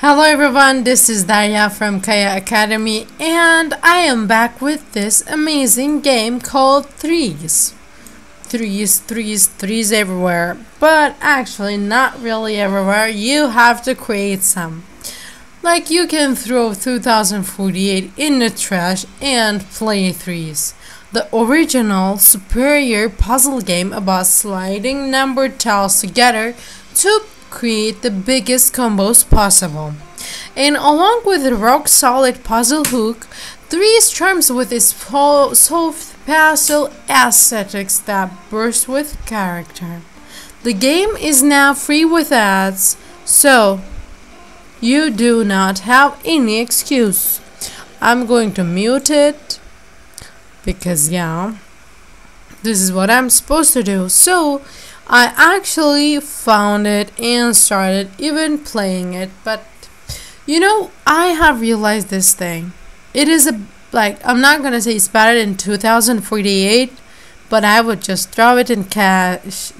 Hello everyone, this is Derya from Kaya Academy and I am back with this amazing game called Threes. Threes, threes, threes everywhere, but actually not really everywhere. You have to create some. Like, you can throw 2048 in the trash and play Threes, the original superior puzzle game about sliding number tiles together to create the biggest combos possible. And along with the rock solid puzzle hook, Threes charms with its soft puzzle aesthetics that burst with character. The game is now free with ads, so you do not have any excuse. I'm going to mute it because, yeah, this is what I'm supposed to do. So I actually found it and started even playing it, but you know, I have realized this thing. It is I'm not gonna say it's better than 2048, but I would just throw it in trash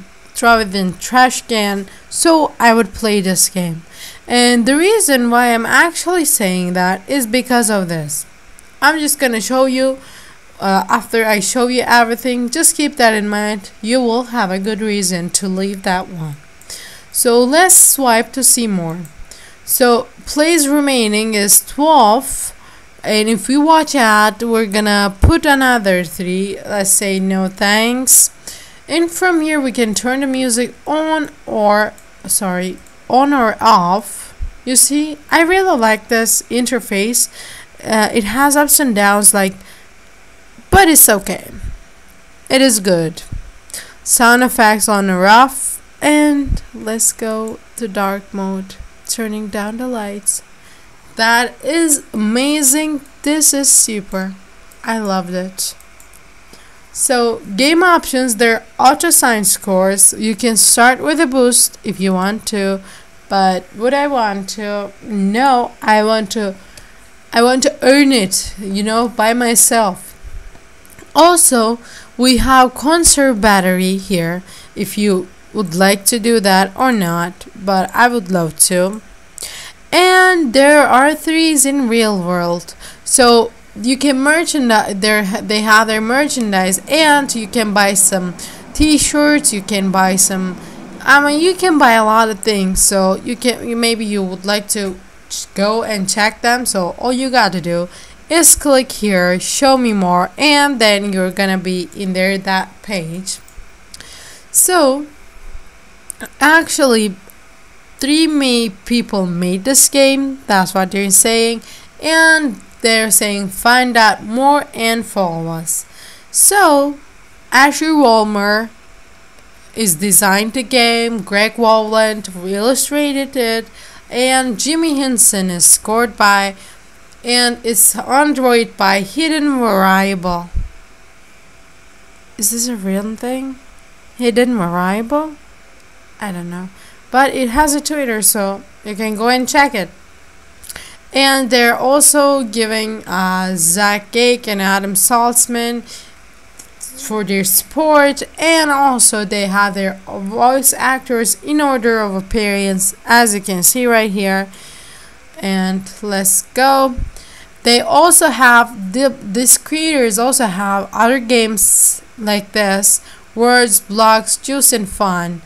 can, so I would play this game. And the reason why I'm actually saying that is because of this. I'm just gonna show you. After I show you everything, just keep that in mind. You will have a good reason to leave that one. So let's swipe to see more. So plays remaining is 12, and if we watch out, we're gonna put another 3. Let's say no thanks, and from here we can turn the music on or off. You see, I really like this interface. It has ups and downs, but it's okay. It is good. Sound effects on or off, and let's go to dark mode, turning down the lights. That is amazing. This is super. I loved it. So game options, they're auto-assigned scores. You can start with a boost if you want to, but would I want to? No, I want to earn it, you know, by myself. Also, we have conserve battery here if you would like to do that or not, but I would love to. And there are Threes in real world, so you can merchandise. They have their merchandise, and you can buy some t-shirts, you can buy some, you can buy a lot of things. So maybe you would like to go and check them, so all you got to do is click here, show me more, and then you're gonna be in there, that page. So actually 3 million people made this game, that's what they're saying, and they're saying find out more and follow us. So Asher Vollmer is designed the game, Greg Wohlwend illustrated it, and Jimmy Hinson is scored by, and it's Android by Hidden Variable. Is this a real thing? Hidden Variable? I don't know, but it has a Twitter, so you can go and check it. And they're also giving Zach Gage and Adam Saltzman for their support, and also they have their voice actors in order of appearance, as you can see right here. And let's go. They also have these creators also have other games like this, words, blocks, juice, and fun.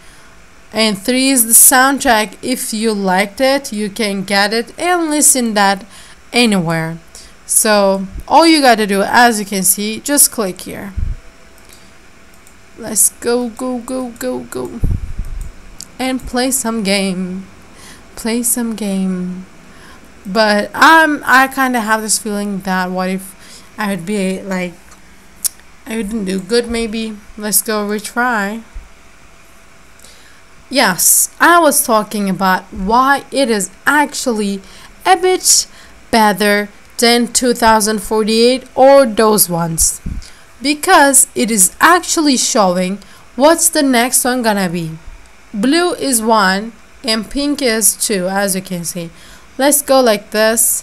And Threes, the soundtrack, if you liked it, you can get it and listen that anywhere. So all you got to do, as you can see, just click here. Let's go, go, go, go, go, and play some game. Play some game. But I kind of have this feeling that what if I would be like, I wouldn't do good maybe. Let's go retry. Yes, I was talking about why it is actually a bit better than 2048 or those ones, because it is actually showing what's the next one gonna be. Blue is 1 and pink is 2, as you can see. Let's go like this.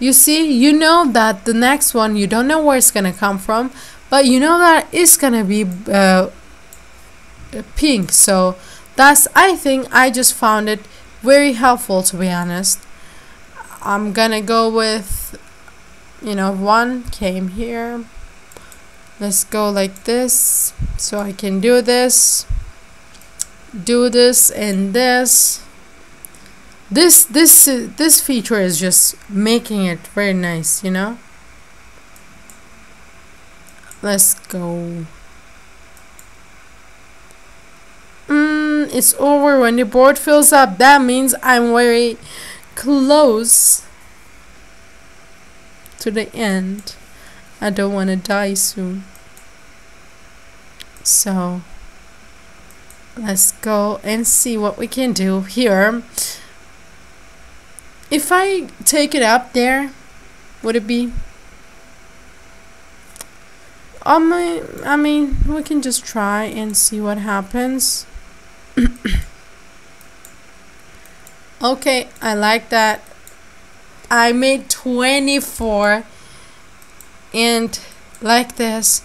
You see, you know that the next one, you don't know where it's gonna come from, but you know that it's gonna be pink. So that's, I think I just found it very helpful, to be honest. I'm gonna go with, you know, one came here. Let's go like this so I can do this and this. This feature is just making it very nice, you know. Let's go. It's over when the board fills up. That means I'm very close to the end. I don't want to die soon. So let's go and see what we can do here. If I take it up there, would it be? I mean, we can just try and see what happens. Okay, I like that. I made 24 and like this,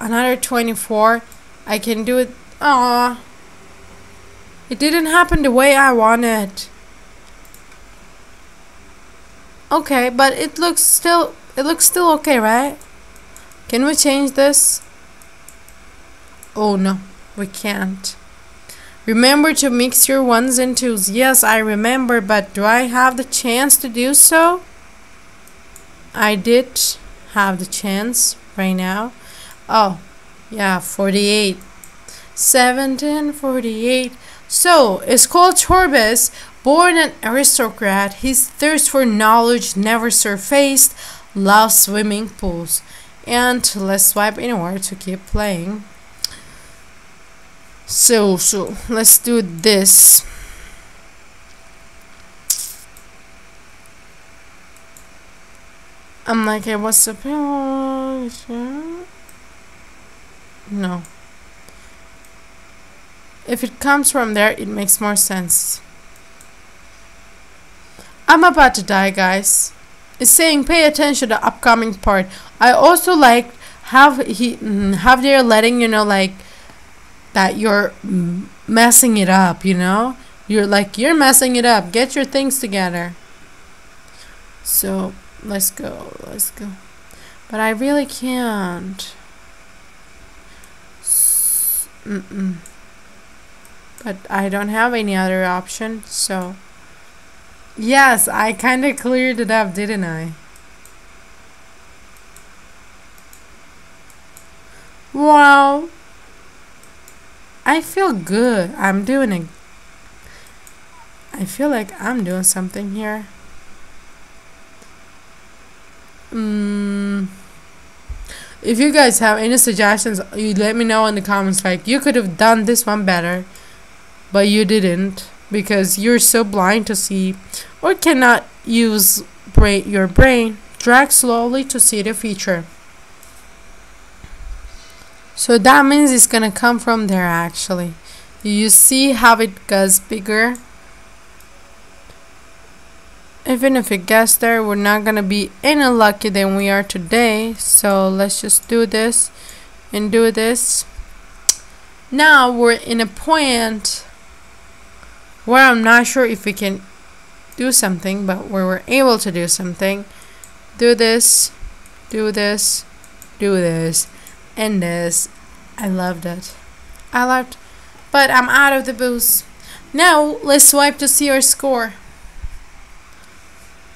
another 24. I can do it. Aww, it didn't happen the way I wanted. Okay, but it looks still okay, right? Can we change this? Oh no, we can't. Remember to mix your ones and twos. Yes, I remember, but do I have the chance to do so? I did have the chance right now. Oh, yeah, 48. 17, 48. So, Skol Torbes, born an aristocrat, his thirst for knowledge never surfaced, loves swimming pools. And let's swipe inward to keep playing. So let's do this. I'm like, hey, what's up? No. If it comes from there, it makes more sense. I'm about to die, guys. It's saying pay attention to the upcoming part. I also like have they're letting you know, like, that you're messing it up, you know? You're messing it up. Get your things together. So, let's go. Let's go. But I really can't. But I don't have any other option, so. Yes, I kind of cleared it up, didn't I? Wow. I feel good. I'm doing it. I feel like I'm doing something here. If you guys have any suggestions, you let me know in the comments. Like, you could have done this one better, but you didn't because you're so blind to see or cannot use your brain. Drag slowly to see the feature. So that means it's gonna come from there actually. You see how it gets bigger? Even if it gets there, we're not gonna be any luckier than we are today. So let's just do this and do this. Now we're in a point where I'm not sure if we can do something, but where we're able to do something. Do this, do this, do this. And this, I loved it. But I'm out of the booze. Now let's swipe to see our score.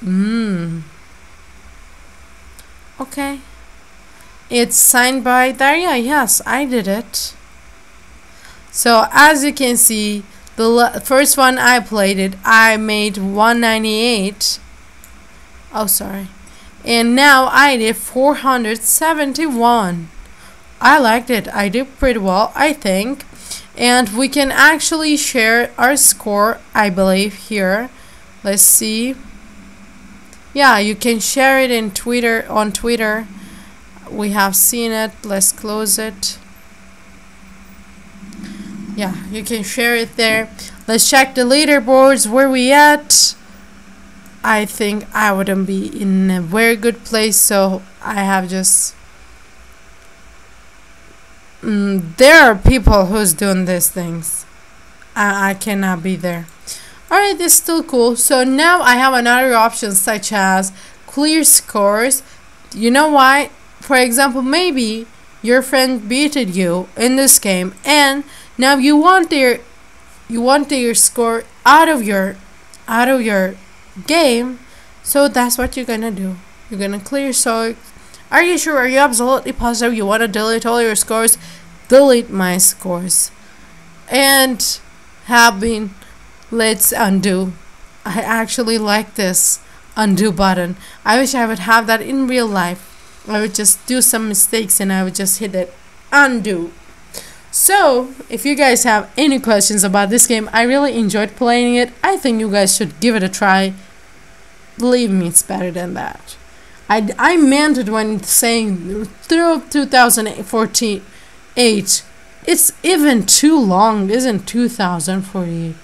Okay. It's signed by Derya. Yes, I did it. So as you can see, the first one I played it, I made 198. Oh, sorry. And now I did 471. I liked it. I did pretty well, I think. And we can actually share our score, I believe, here. Let's see. Yeah, you can share it in Twitter. On Twitter. We have seen it. Let's close it. Yeah, you can share it there. Let's check the leaderboards. Where we at? I think I wouldn't be in a very good place, so I have just... there are people who's doing these things. I cannot be there. Alright, that's still cool. So now I have another option such as clear scores. You know why? For example, maybe your friend beated you in this game and now you want their score out of your game. So that's what you're gonna do. You're gonna clear score. Are you sure? Are you absolutely positive you wanna delete all your scores? Delete my scores. And having let's undo. I actually like this undo button. I wish I would have that in real life. I would just do some mistakes and I would just hit it undo. So if you guys have any questions about this game, I really enjoyed playing it. I think you guys should give it a try. Believe me, it's better than that. I meant it when saying through 2048. It's even too long, isn't 2048?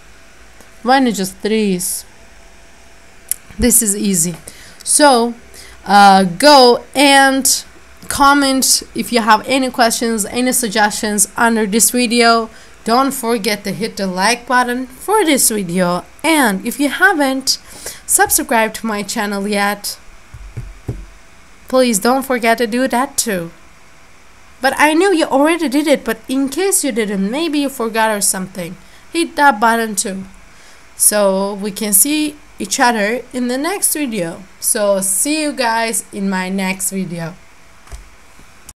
Why not just threes? This is easy. So go and comment if you have any questions, any suggestions under this video. Don't forget to hit the like button for this video, and if you haven't subscribed to my channel yet, please don't forget to do that too. But I knew you already did it, but in case you didn't, maybe you forgot or something, hit that button too, so we can see each other in the next video. So see you guys in my next video.